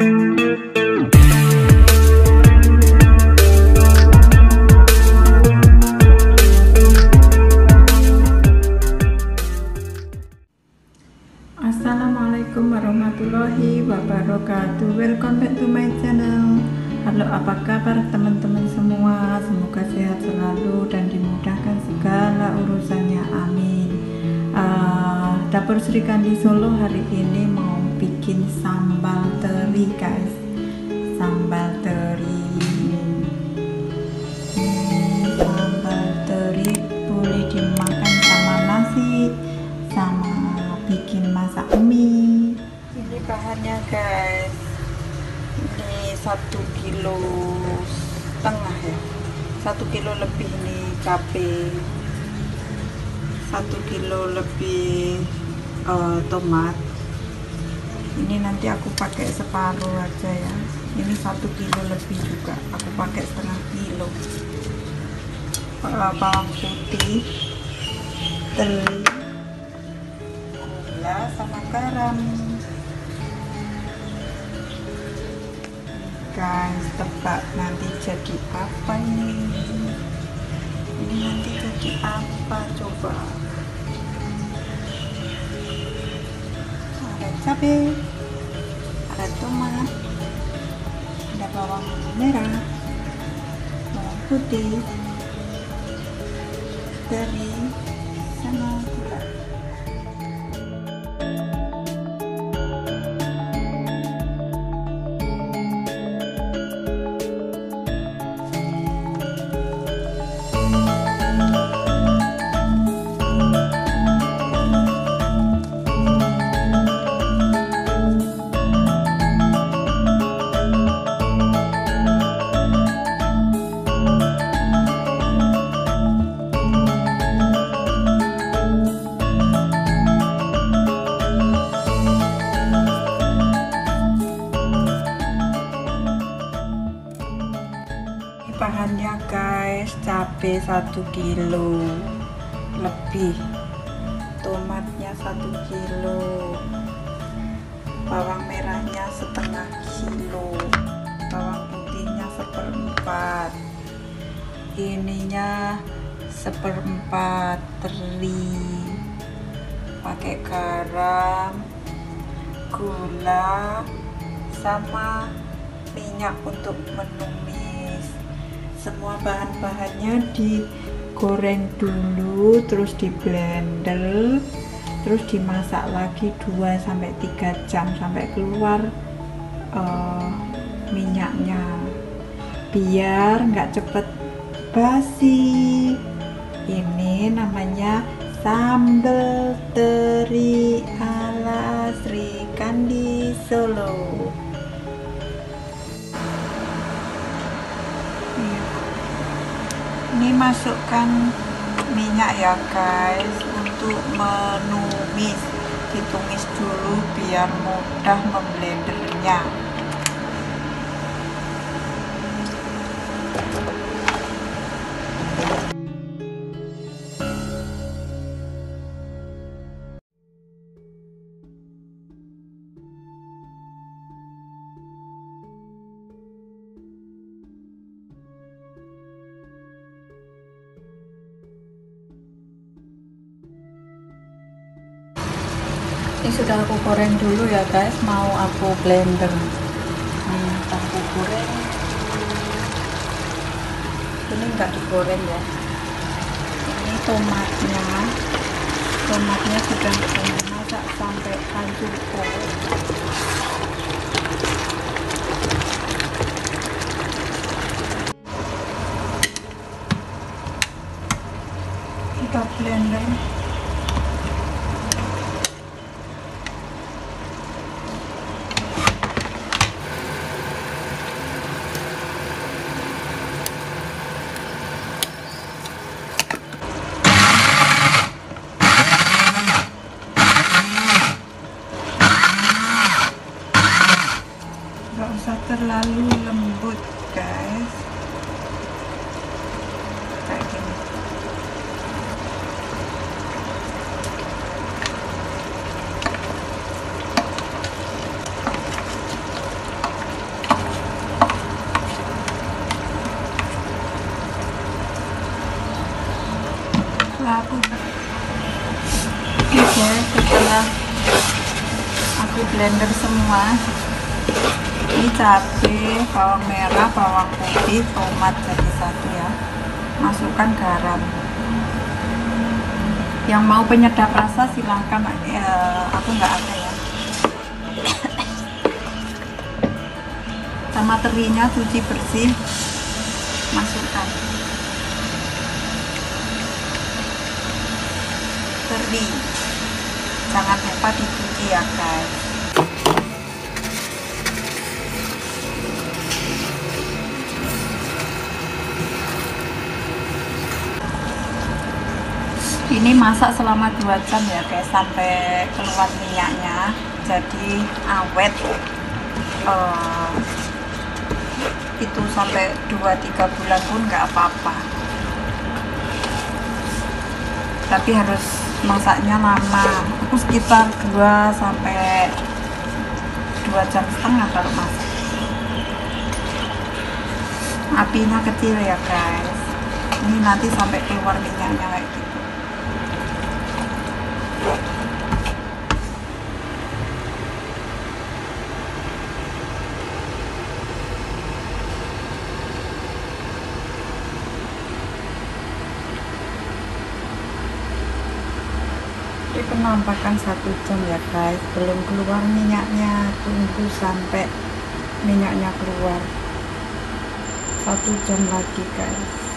Assalamualaikum warahmatullahi wabarakatuh. Welcome back to my channel. Halo, apa kabar teman-teman semua? Semoga sehat selalu dan dimudahkan segala urusannya, amin. Dapur Srikandi Solo hari ini mau bikin sambal teri, guys. Sambal teri, sambal teri boleh dimakan sama nasi, sama bikin masak mie. Ini bahannya, guys. Ini 1,5 kilo ya, 1 kilo lebih nih cabai, 1 kilo lebih tomat. Ini nanti aku pakai separuh aja ya. Ini 1 kilo lebih juga. Aku pakai setengah kilo. Bawang putih, telur, gula, sama garam. Guys, tebak nanti jadi apa ini? Ini nanti jadi apa coba? Ada cabai, ada tomat, ada bawang merah, bawang putih, teri, sama gula. Bahannya, guys, cabai 1 kilo lebih, tomatnya 1 kilo, bawang merahnya setengah kilo, bawang putihnya 1/4, ininya 1/4 teri, pakai garam, gula, sama minyak untuk menumis. Semua bahan-bahannya digoreng dulu, terus di blender, terus dimasak lagi 2-3 jam sampai keluar minyaknya, biar nggak cepet basi. Ini namanya sambal teri ala Srikandi Solo. Ini masukkan minyak ya, guys, untuk menumis. Ditumis dulu biar mudah memblendernya. Ini sudah aku goreng dulu ya, guys, mau aku blender. Aku goreng ini enggak digoreng ya. Ini tomatnya sudah aku masak sampai hancur kok. Kita blender. Terlalu lembut, guys, kayak gini. blender semua. Ini cabai, bawang merah, bawang putih, tomat jadi satu ya. Masukkan garam. Yang mau penyedap rasa silahkan, aku nggak ada ya. Sama terinya cuci bersih, masukkan teri, jangan lupa dicuci ya guys. Ini masak selama 2 jam ya guys, sampai keluar minyaknya, jadi awet. Itu sampai 2-3 bulan pun nggak apa-apa, tapi harus masaknya lama. Aku sekitar 2 sampai 2,5 jam kalau masak. Apinya kecil ya guys, ini nanti sampai keluar minyaknya kayak gitu. Penampakan 1 jam ya guys, belum keluar minyaknya, tunggu sampai minyaknya keluar. 1 jam lagi guys.